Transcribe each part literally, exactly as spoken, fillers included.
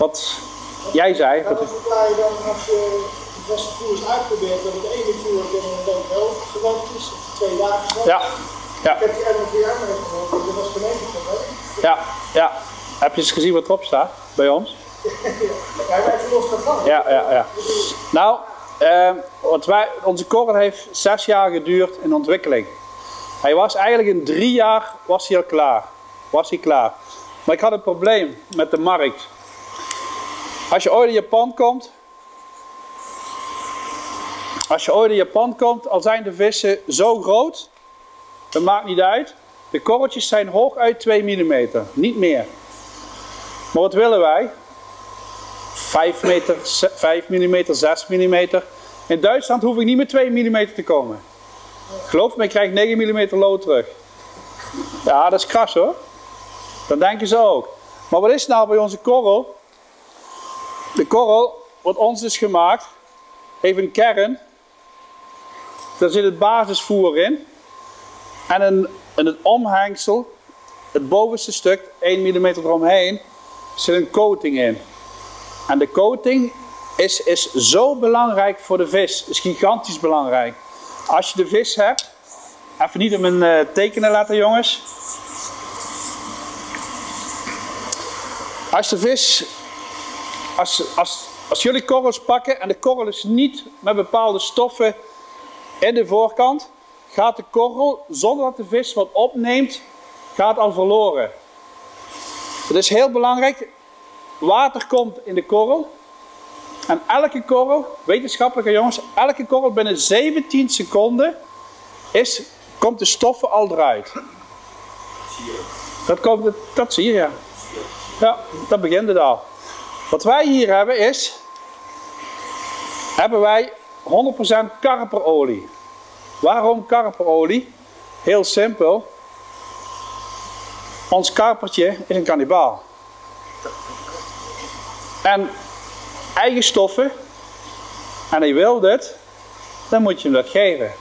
Wat jij zei... Dat is vrij dan als je de beste koers uitprobeert, dat het ene koer dan wel gewand is, of twee dagen gewand. Ja, ja. Ik heb die R N V M gehoord, dat was genegenheid, hè? Ja, ja. Heb je eens gezien wat erop staat bij ons? Ja, wij verlossen ervan. Ja, ja, ja. Nou, eh, wat wij, onze korrel heeft zes jaar geduurd in ontwikkeling. Hij was eigenlijk in drie jaar was hij al klaar. Was hij klaar. Maar ik had een probleem met de markt. Als je ooit in Japan komt, als je ooit in Japan komt, al zijn de vissen zo groot, dat maakt niet uit. De korreltjes zijn hooguit twee millimeter, niet meer. Maar wat willen wij? vijf meter, vijf millimeter, zes millimeter. In Duitsland hoef ik niet met twee millimeter te komen. Geloof me, ik krijg negen millimeter lood terug. Ja, dat is kras hoor. Dat denken ze ook. Maar wat is nou bij onze korrel? De korrel, wat ons is gemaakt, heeft een kern. Daar zit het basisvoer in. En in, in het omhengsel, het bovenste stuk, één millimeter eromheen, zit een coating in. En de coating is, is zo belangrijk voor de vis. Is gigantisch belangrijk. Als je de vis hebt, even niet op mijn uh, tekenen laten jongens. Als de vis, als, als, als jullie korrels pakken en de korrel is niet met bepaalde stoffen in de voorkant, gaat de korrel, zonder dat de vis wat opneemt, gaat al verloren. Het is heel belangrijk, water komt in de korrel. En elke korrel, wetenschappelijke jongens, elke korrel binnen zeventien seconden is, komt de stoffen al eruit. Dat, komt, dat zie je, ja. Ja, dat begint het al. Wat wij hier hebben is, hebben wij honderd procent karperolie. Waarom karperolie? Heel simpel. Ons karpertje is een kannibaal. En eigen stoffen, en hij wil dit, dan moet je hem dat geven.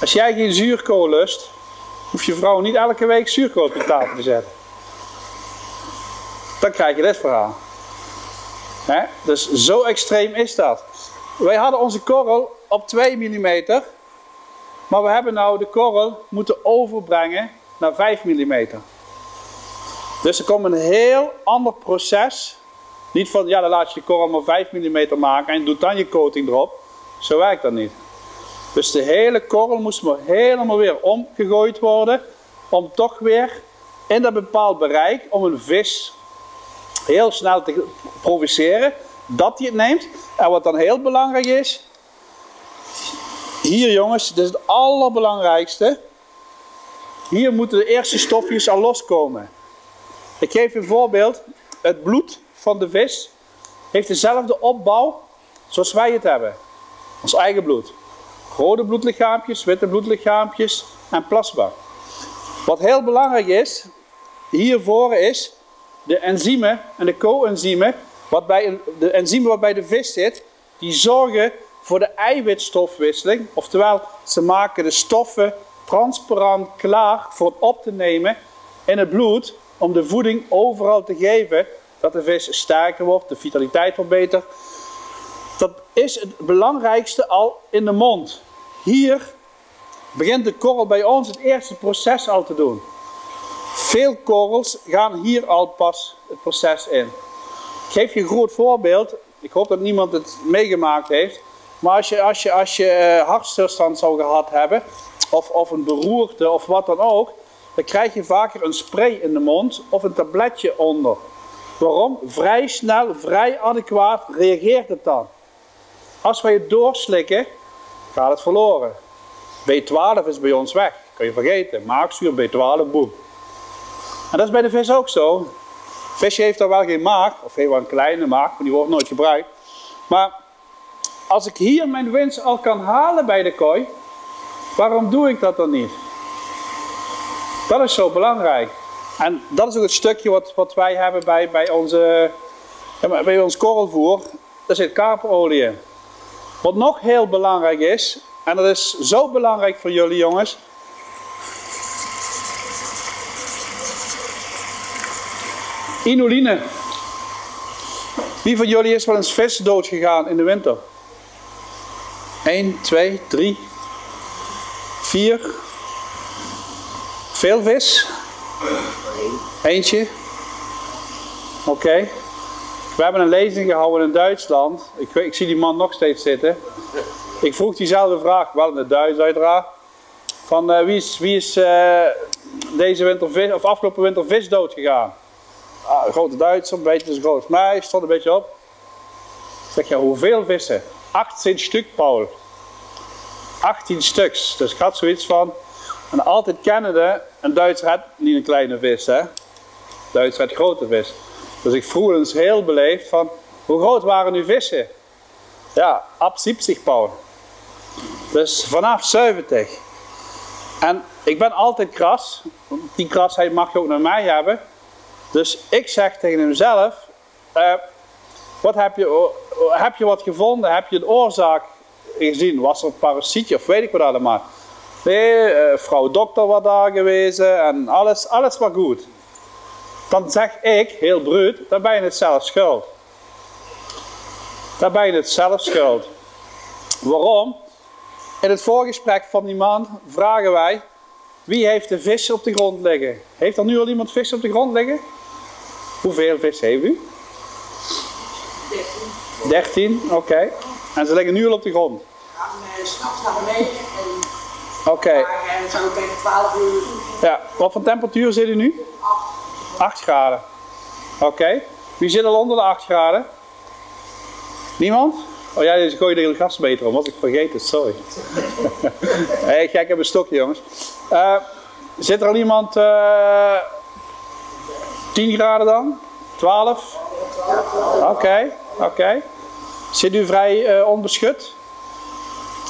Als jij geen zuurkool lust, hoef je vrouw niet elke week zuurkool op de tafel te zetten. Dan krijg je dit verhaal. Hè? Dus zo extreem is dat. Wij hadden onze korrel op twee millimeter, maar we hebben nou de korrel moeten overbrengen naar vijf millimeter. Dus er komt een heel ander proces. Niet van, ja dan laat je de korrel maar vijf millimeter maken en doet dan je coating erop. Zo werkt dat niet. Dus de hele korrel moest maar helemaal weer omgegooid worden. Om toch weer in dat bepaald bereik, om een vis heel snel te provoceren. Dat hij het neemt. En wat dan heel belangrijk is. Hier jongens, dit is het allerbelangrijkste. Hier moeten de eerste stofjes al loskomen. Ik geef een voorbeeld. Het bloed van de vis heeft dezelfde opbouw zoals wij het hebben. Ons eigen bloed. Rode bloedlichaampjes, witte bloedlichaampjes en plasma. Wat heel belangrijk is, hiervoor is de enzymen en de co-enzymen, wat bij de enzymen wat bij de vis zit, die zorgen voor de eiwitstofwisseling. Oftewel, ze maken de stoffen transparant klaar voor het op te nemen in het bloed, om de voeding overal te geven. Dat de vis sterker wordt, de vitaliteit wordt beter. Dat is het belangrijkste al in de mond. Hier begint de korrel bij ons het eerste proces al te doen. Veel korrels gaan hier al pas het proces in. Ik geef je een groot voorbeeld. Ik hoop dat niemand het meegemaakt heeft. Maar als je, als je, als je hartstilstand zou gehad hebben, of, of een beroerte of wat dan ook, dan krijg je vaker een spray in de mond of een tabletje onder. Waarom? Vrij snel, vrij adequaat reageert het dan. Als wij het doorslikken, gaat het verloren. B twaalf is bij ons weg. Kun je vergeten. Maagzuur, B twaalf, boem. En dat is bij de vis ook zo. Visje heeft daar wel geen maag, of heeft wel een kleine maag, maar die wordt nooit gebruikt. Maar als ik hier mijn winst al kan halen bij de kooi, waarom doe ik dat dan niet? Dat is zo belangrijk. En dat is ook het stukje wat, wat wij hebben bij, bij, onze, bij ons korrelvoer. Daar zit karperolie in. Wat nog heel belangrijk is, en dat is zo belangrijk voor jullie jongens. Inoline. Wie van jullie is wel eens vis doodgegaan in de winter? een, twee, drie, vier. Veel vis? Eentje? Oké. Okay. We hebben een lezing gehouden in Duitsland. Ik, ik zie die man nog steeds zitten. Ik vroeg diezelfde vraag, wel in het Duits uiteraard. Van uh, wie is, wie is uh, deze winter vis, of afgelopen winter vis dood gegaan? Ah, een grote Duitser, een beetje zo groot als mij, stond een beetje op. Ik zeg, ja, hoeveel vissen? achttien stuk, Paul. achttien stuks. Dus ik had zoiets van, en altijd kennende, een Duitser had niet een kleine vis, hè. Duitser had grote vis. Dus ik vroeg eens heel beleefd van, hoe groot waren uw vissen? Ja, ab zeventig, Paul. Dus vanaf zeventig. En ik ben altijd kras. Die krasheid mag je ook naar mij hebben. Dus ik zeg tegen hemzelf, uh, wat heb, je, uh, heb je wat gevonden? Heb je de oorzaak gezien? Was er een parasietje of weet ik wat allemaal? Nee, uh, vrouw dokter was daar geweest en alles, alles was goed. Dan zeg ik, heel bruut, dan ben je het zelf schuld. Dan ben je het zelf schuld. Waarom? In het voorgesprek van die man vragen wij, wie heeft de vis op de grond liggen? Heeft er nu al iemand vis op de grond liggen? Hoeveel vis heeft u? dertien. dertien, oké. Okay. En ze liggen nu al op de grond? Ja, s'nachts naar beneden. Oké. Okay. En zo tegen twaalf uur. Ja, wat voor temperatuur zit u nu? acht graden. Oké. Okay. Wie zit al onder de acht graden? Niemand? Oh ja, deze gooi je de gasmeter om, want ik vergeet het, sorry. Hey, gek heb een stokje, jongens. Uh, zit er al iemand uh, tien graden dan? twaalf? Oké, okay, oké. Okay. Zit u vrij uh, onbeschut?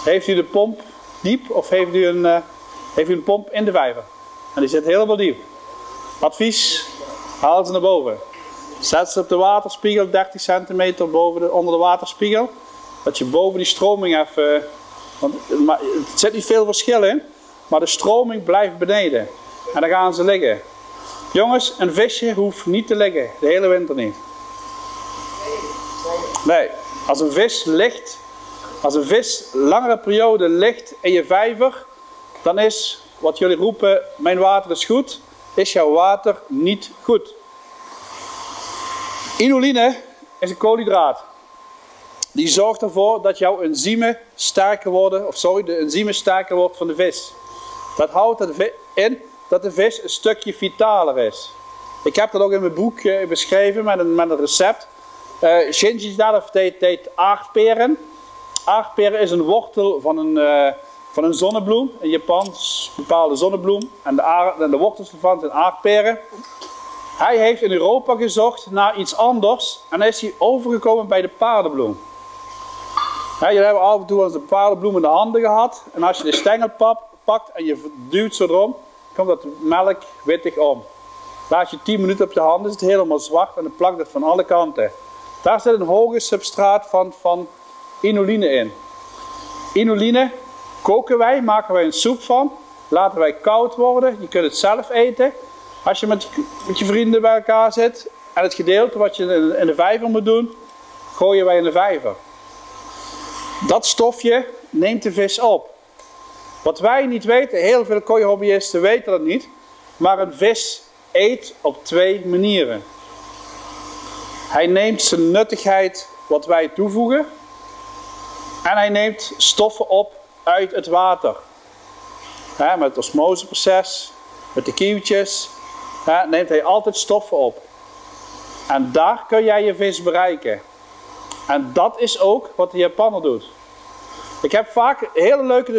Heeft u de pomp diep of heeft u, een, uh, heeft u een pomp in de vijver? En die zit helemaal diep. Advies, haal ze naar boven. Zet ze op de waterspiegel, dertig centimeter boven de, onder de waterspiegel. Dat je boven die stroming even... Want, maar, er zit niet veel verschil in, maar de stroming blijft beneden. En dan gaan ze liggen. Jongens, een visje hoeft niet te liggen, de hele winter niet. Nee, als een vis ligt, als een vis langere periode ligt in je vijver, dan is wat jullie roepen, mijn water is goed, is jouw water niet goed. Inoline is een koolhydraat. Die zorgt ervoor dat jouw enzymen sterker worden, of sorry, de enzymen sterker wordt van de vis. Dat houdt in dat de vis een stukje vitaler is. Ik heb dat ook in mijn boek uh, beschreven met een, met een recept. Uh, Shinji zelf deed, deed aardperen. Aardperen is een wortel van een, uh, van een zonnebloem, een Japans bepaalde zonnebloem. En de, aard, en de wortels ervan zijn aardperen. Hij heeft in Europa gezocht naar iets anders en is hij overgekomen bij de paardenbloem. He, jullie hebben af en toe de paardenbloem in de handen gehad. En als je de stengel pakt en je duwt zo erom, komt dat melk wittig om. Laat je tien minuten op je handen, is het helemaal zwart en dan plakt het van alle kanten. Daar zit een hoge substraat van, van inoline in. Inoline koken wij, maken wij een soep van, laten wij koud worden, je kunt het zelf eten. Als je met, met je vrienden bij elkaar zit en het gedeelte wat je in de vijver moet doen, gooien wij in de vijver. Dat stofje neemt de vis op. Wat wij niet weten, heel veel kooihobbyisten weten dat niet, maar een vis eet op twee manieren. Hij neemt zijn nuttigheid wat wij toevoegen en hij neemt stoffen op uit het water. He, met het osmoseproces, met de kieuwtjes. He, neemt hij altijd stoffen op. En daar kun jij je vis bereiken. En dat is ook wat de Japaner doet. Ik heb vaak hele leuke